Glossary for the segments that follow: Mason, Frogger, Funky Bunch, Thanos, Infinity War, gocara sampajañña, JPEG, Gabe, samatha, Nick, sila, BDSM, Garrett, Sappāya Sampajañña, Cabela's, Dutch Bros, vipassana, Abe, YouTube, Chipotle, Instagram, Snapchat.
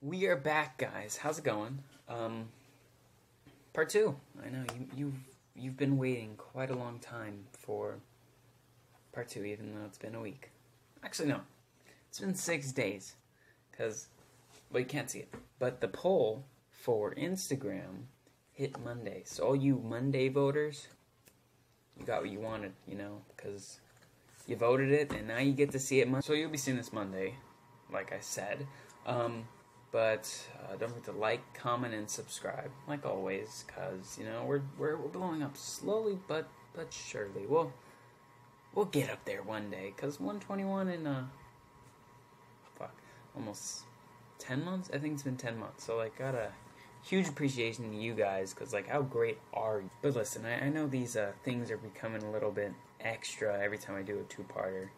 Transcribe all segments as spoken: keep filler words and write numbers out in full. We are back, guys. How's it going? Um, part two. I know you you you've been waiting quite a long time for part two, even though it's been a week. Actually, no, it's been six days, because well, you can't see it. But the poll for Instagram hit Monday, so all you Monday voters, you got what you wanted, you know, because you voted it, and now you get to see it Monday. So you'll be seeing this Monday, like I said. Um. But uh, don't forget to like, comment, and subscribe, like always, because, you know, we're, we're we're blowing up slowly, but but surely. We'll we'll get up there one day, because one twenty-one in, uh, fuck, almost ten months? I think it's been ten months, so, like, got a huge appreciation to you guys, because, like, how great are you? But listen, I, I know these uh, things are becoming a little bit extra every time I do a two-parter,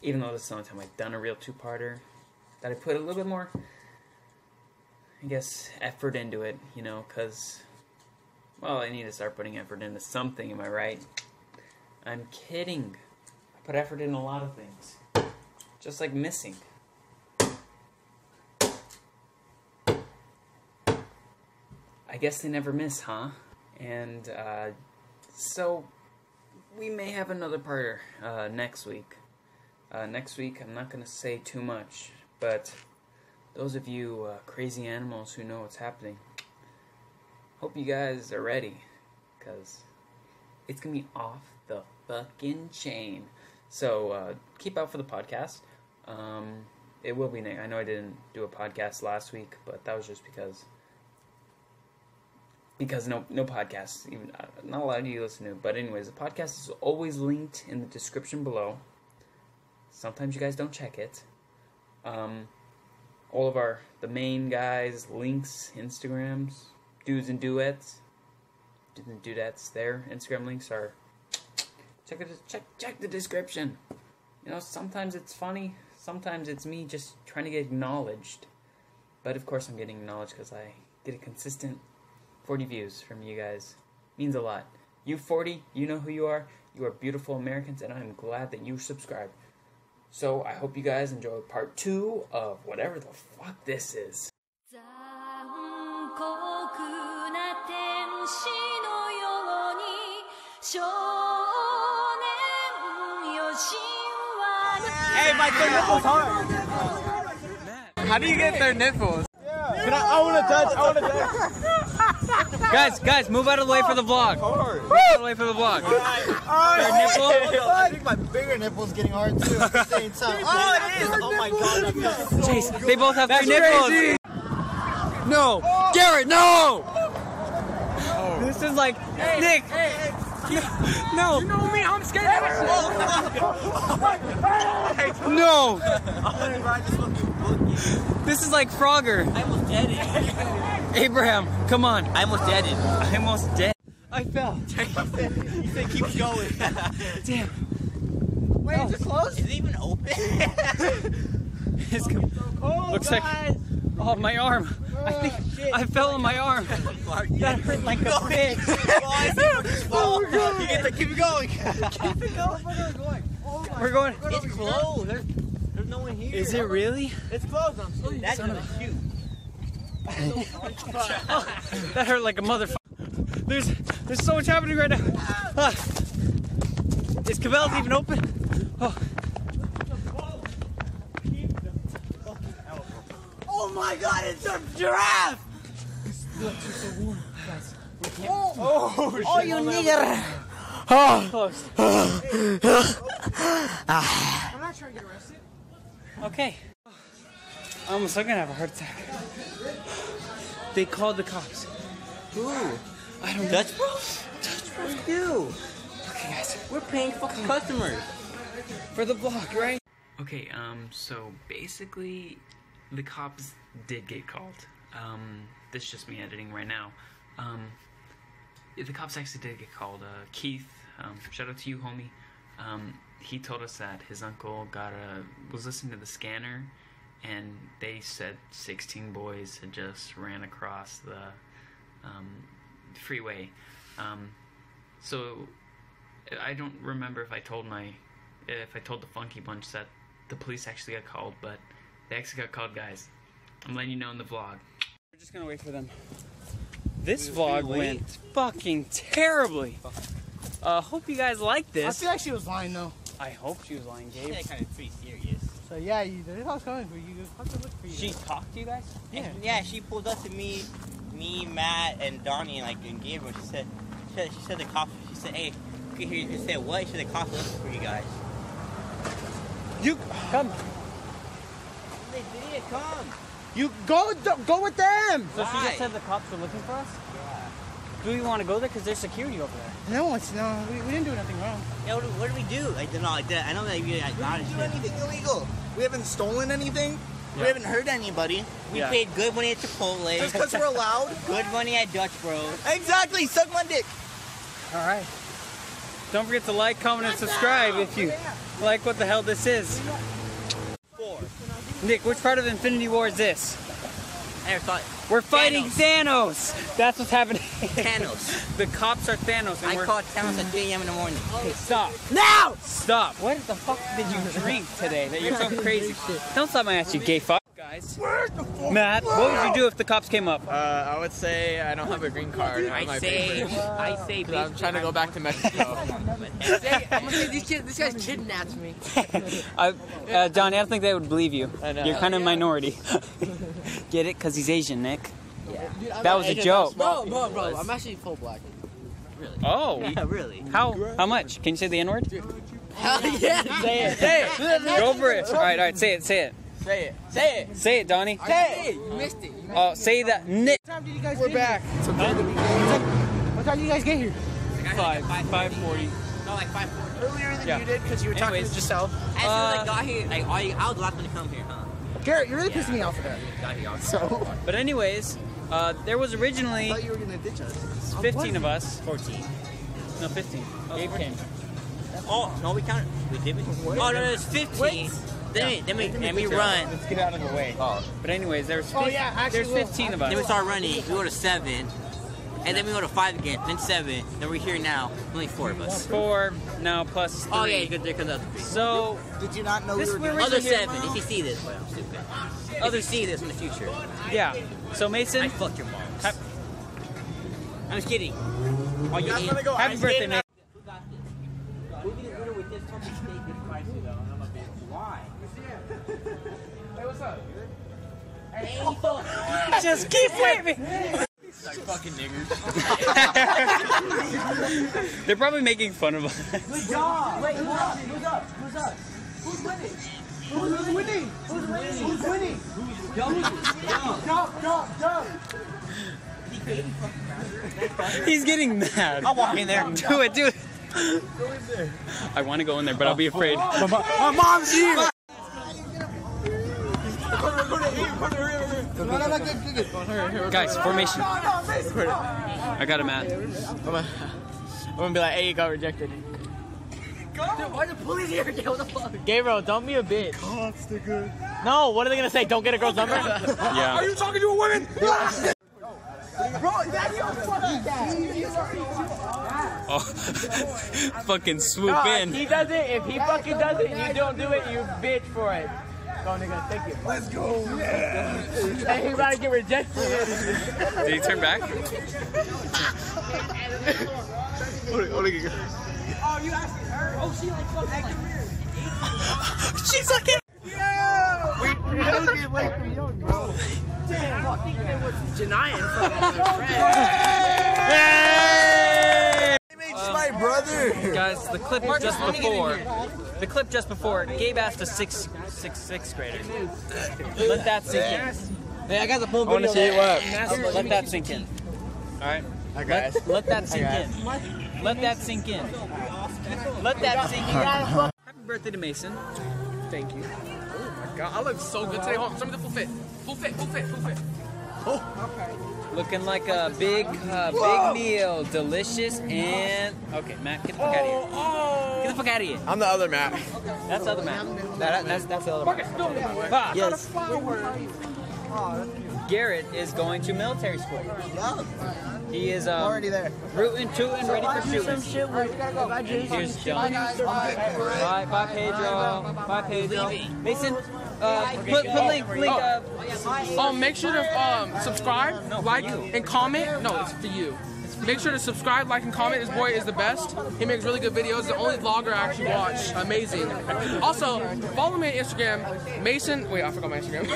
even though this is the only time I've done a real two-parter, that I put a little bit more... I guess, effort into it, you know, because, well, I need to start putting effort into something, am I right? I'm kidding. I put effort in a lot of things, just like missing. I guess they never miss, huh? And, uh, so, we may have another parter, uh, next week. Uh, next week, I'm not going to say too much, but... Those of you uh, crazy animals who know what's happening, hope you guys are ready, because it's going to be off the fucking chain. So uh, keep out for the podcast. Um, it will be next. I know I didn't do a podcast last week, but that was just because because no no podcasts. Even, not a lot of you listen to it. But anyways, the podcast is always linked in the description below. Sometimes you guys don't check it. Um... All of our, the main guys, links, Instagrams, dudes and duettes, dudes and dudettes, their Instagram links are, check, it, check, check the description. You know, sometimes it's funny, sometimes it's me just trying to get acknowledged. But of course I'm getting acknowledged because I get a consistent forty views from you guys. It means a lot. You forty, you know who you are. You are beautiful Americans, and I'm glad that you subscribe. So, I hope you guys enjoy part two of whatever the fuck this is. Hey, my third nipple's hard. How do you get third nipples? Yeah. Can I, I want to touch, I want to touch. Guys, guys, move out of the way for the vlog. Hard. Move out of the way for the vlog. Third nipple? I think my bigger nipple's getting hard too at the same time. Oh, it is! Oh my god, that feels so Jeez, good. They both have three nipples! No! Oh. Garrett, no! Oh. This is like, hey, Nick! Hey, hey. No! You know me, I'm scared of shit! No! This is like Frogger. I almost deaded. Abraham, come on. I almost deaded. I almost dead. I fell. You said keep going. Damn. Wait, oh. Is it closed? Is it even open? It's so cold, looks guys. Like... Oh, my arm. Oh, I think shit. I fell on my arm. That hurt like a pig. Oh, my God. You get to keep it going. Keep it going. Oh, my We're going. God. It's closed. There's, there's no one here. Is it really? It's closed. I'm sorry. That's not cute. That hurt like a motherfucker. There's, there's so much happening right now. Uh, is Cabela's even open? Oh. Oh my God, it's a giraffe! It's so warm, guys. We can't. Oh, oh, shit. Oh, you nigger! Oh. I'm not trying to get arrested. Okay. I'm almost gonna have a heart attack. They called the cops. Who? I don't know. Dutch Bros? Dutch Bros do. Okay, guys. We're paying for customers. For the vlog, right? Okay, um, so basically, the cops did get called. Um, this is just me editing right now. Um, the cops actually did get called. Uh, Keith, um, shout out to you, homie. Um, he told us that his uncle got a, was listening to the scanner, and they said sixteen boys had just ran across the, um, freeway. Um, so I don't remember if I told my if I told the Funky Bunch that the police actually got called, but they actually got called, guys. I'm letting you know in the vlog. We're just gonna wait for them. This vlog went fucking terribly. Uh, hope you guys like this. I feel like she was lying though. I hope she was lying, Gabe. That kind of pretty serious. So yeah, you, this house coming for you. You have to look for you. She talked to you guys? Yeah. And, yeah, she pulled up to me, me, Matt, and Donnie, like, and Gabriel. She said, she said, she said the cops. She said, hey, you can hear. She said, what? She said the cops looking for you guys. You come. They didn't come. You go, go with them. So Why? She just said the cops were looking for us. Yeah. Do we want to go there? Cause there's security over there. No, it's no. We, we didn't do nothing wrong. Yeah, what, what did we do? Like, no, like that. I know that you. I we didn't do anything illegal. We haven't stolen anything. Yeah. We haven't hurt anybody. We yeah. paid good money at Chipotle. Just because we're allowed. Good money at Dutch Bros. Exactly. Suck my dick. All right. Don't forget to like, comment, and subscribe if you like what the hell this is. Four. Nick, which part of Infinity War is this? I never thought. We're fighting Thanos. Thanos. That's what's happening. Thanos. The cops are Thanos. And I we're... caught Thanos at three A M in the morning. Hey, stop. Now! Stop. What the fuck did you drink today that you're so crazy? Don't slap my ass, you gay fuck. Guys. Matt, what would you do if the cops came up? Uh, I would say I don't have a green card. I my say, papers. I say, I'm trying to go back to Mexico. say, I'm gonna say these kids, this guy's kidnapped me. I, uh, Donnie, I don't think they would believe you. You're kind of yeah. minority. Get it? Cause he's Asian, Nick. Yeah. Dude, that was Asian, a joke. No, no, bro. I'm actually full black. Really? Oh. Yeah, really. How? How much? Can you say the N word? Hell yeah. Say it. Say it. Go for it. All right, all right. Say it. Say it. Say it. Say it. Say it, Donnie. Say it. You missed it. You oh, say that. Nick. What time did you guys We're get back. Here? We're back. What time did you guys get here? Like Five. five forty. No, like five forty. Earlier than yeah. you did because you were Anyways, talking to yourself. As soon as I got here, like, all you, I was laughing to come here, huh? Garrett, you're really yeah, pissing me off with that. Got here so. But anyways, uh, there was originally I thought you were gonna ditch us. fifteen of us. fourteen. No, fifteen. Oh, Gabe came. Oh, no, we counted. We did we? Oh, no, no, it's fifteen. Wait. Then, yeah. we, then we, and we run. Let's get out of the way. Oh. But anyways, there's oh, yeah, there's fifteen of us. Then we start running. We go to seven, and then we go to five again. Then seven. Then we're here now. Only four of us. Four now plus three. Oh yeah, you could there comes out three. So did you not know this we were other seven? If you see this, well, I'm stupid. Other see this in the future. Yeah. So Mason, I fuck your moms. Ha I'm just kidding. Oh, you you go. Happy I'm birthday, man. Who got this? We're gonna order with this type of steak and fries though. Why? Hey, what's up? Hey. Oh. Just keep waving! Like fucking niggers. They're probably making fun of us. Good job! Wait, who's up? Who's up? Who's up? Who's winning? Who's winning? Who's winning? Who's winning? Who's winning? Jump, jump, jump! He's getting mad. I'll walk in there. Do it, do it. Go in there. I want to go in there, but I'll be afraid. My, mom, my mom's here! Guys, formation. I got him, Matt. I'm gonna, I'm gonna be like, hey, you got rejected. Dude, why the police here? What the fuck? Gabriel, don't be a bitch. No, what are they gonna say? Don't get a girl's number? Yeah. Are you talking to a woman? Bro, that's your fucking dad. Oh, fucking swoop no, in. He does it. If he fucking does it, you don't do it. You bitch for it. Go nigga, take it. Let's go. Yeah. Hey, he's about to get rejected. Did he turn back? Oh, you asked her. Oh, she like fucking. She's like it. Yeah. We don't get away from you, bro. Damn. I think it was Janine. My brother, guys. The clip just before, the clip just before, Gabe asked a sixth, sixth, sixth grader. Let that sink in. Hey, I got the full video. I want to see it up. Let that sink in. All right. Guys. Let, let that sink in. Let that sink in. Let that sink in. Happy birthday to Mason. Thank you. Oh my God, I look so good today. Hold on, show me the full fit. Full fit. Full fit. Full fit. Oh. Okay. Looking like a big, uh, big meal, delicious and okay. Matt, get the fuck oh, out of here. Oh. Get the fuck out of here. I'm the other Matt. That's the other Matt. That, that, that's that's the other Matt. Ah, yes. Garrett is going to military school. He is um, already there. Rooting, tooting, ready for shooting. Right, here's John. Bye, bye, Pedro. Bye, Pedro. Mason. Uh, put, put link, link. Oh, uh, oh. Um, make sure to um subscribe, no, like, you. and comment. No, it's for you. Make sure to subscribe, like, and comment. This boy is the best. He makes really good videos. The only vlogger I actually watch. Amazing. Also, follow me on Instagram. Mason. Wait, I forgot my Instagram.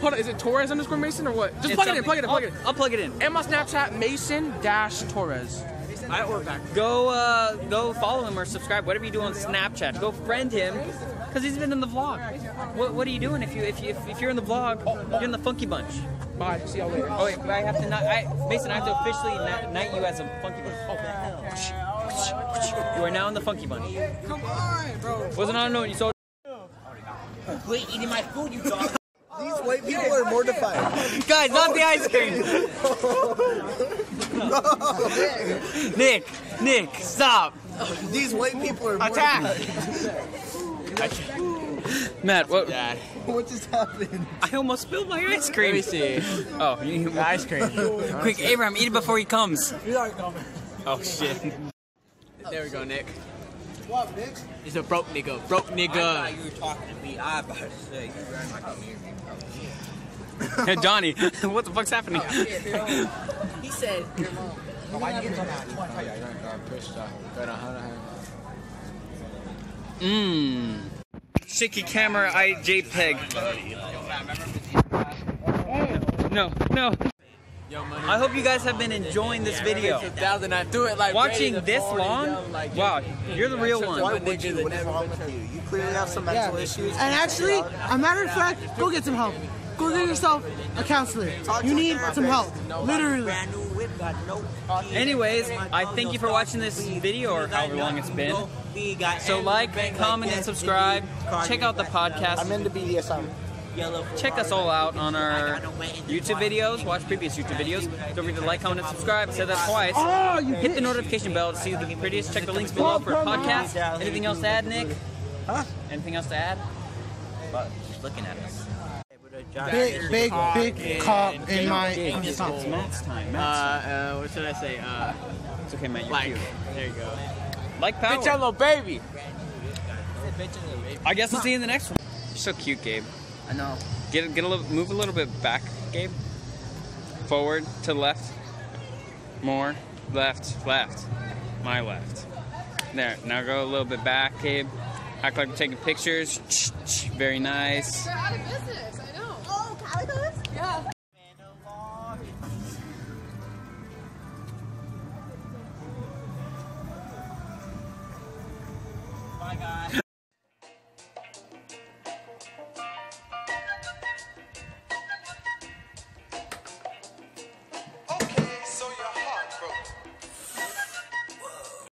Hold on. Is it Torres underscore Mason or what? Just it's plug it in. Plug it in. Plug I'll, it in. I'll plug it in. And my Snapchat, Mason dash Torres. I or back. Go, uh, go follow him or subscribe. Whatever you do on Snapchat, go friend him because he's been in the vlog. What, what are you doing if you if you if you're in the vlog? You're in the Funky Bunch. Bye. See y'all later. Oh wait, but I have to not. I, Mason, I have to officially knight you as a Funky Bunch. Oh, hell. You are now in the Funky Bunch. Come on, bro. Wasn't on known. You saw. Quit eating my food, you dog. These white people are mortified. Guys, not the ice cream. No. Nick, Nick, stop! These white people are attack. Matt, what? Dad. What just happened? I almost spilled my ice cream. Let me see. Oh, you need ice cream. Quick, Abraham, eat it before he comes. Oh shit! There we go, Nick. What, bitch? He's a broke nigga. Broke nigga. I thought you were talking to me. I about to say you ran my community. Hey, Johnny, what the fuck's happening? He said, your mom. Mmm. Shaky camera, I JPEG. No, no. I hope you guys have been enjoying this video. Watching this long? Wow, you're the real one. Why would you? What is wrong with you? You clearly have some mental issues. And actually, a matter of fact, go get some help. Go get yourself a counselor. You need some help, literally. Anyways, I thank you for watching this video or however long it's been. So like, comment, and subscribe. Check out the podcast. I'm into B D S M. Check us all out on our YouTube videos. Watch previous YouTube videos. Don't forget to like, comment, and subscribe. I said that twice. Oh, you hit the notification bell to see the prettiest. Check the links below for a podcast. Anything else to add, Nick? Huh? Anything else to add? But she's looking at us. Big, big, big cock in my. It's Matt's time. Uh, uh, what should I say? Uh, it's okay, Matt. You're like, cute. There you go. Like power. Bitch, hello, baby. I guess we'll see you in the next one. You're so cute, Gabe. I know. Get, get a little, move a little bit back, Gabe. Forward to left. More left, left. My left. There. Now go a little bit back, Gabe. Act like we're taking pictures. Very nice. They're out of business. I know. Yeah. Bye guys.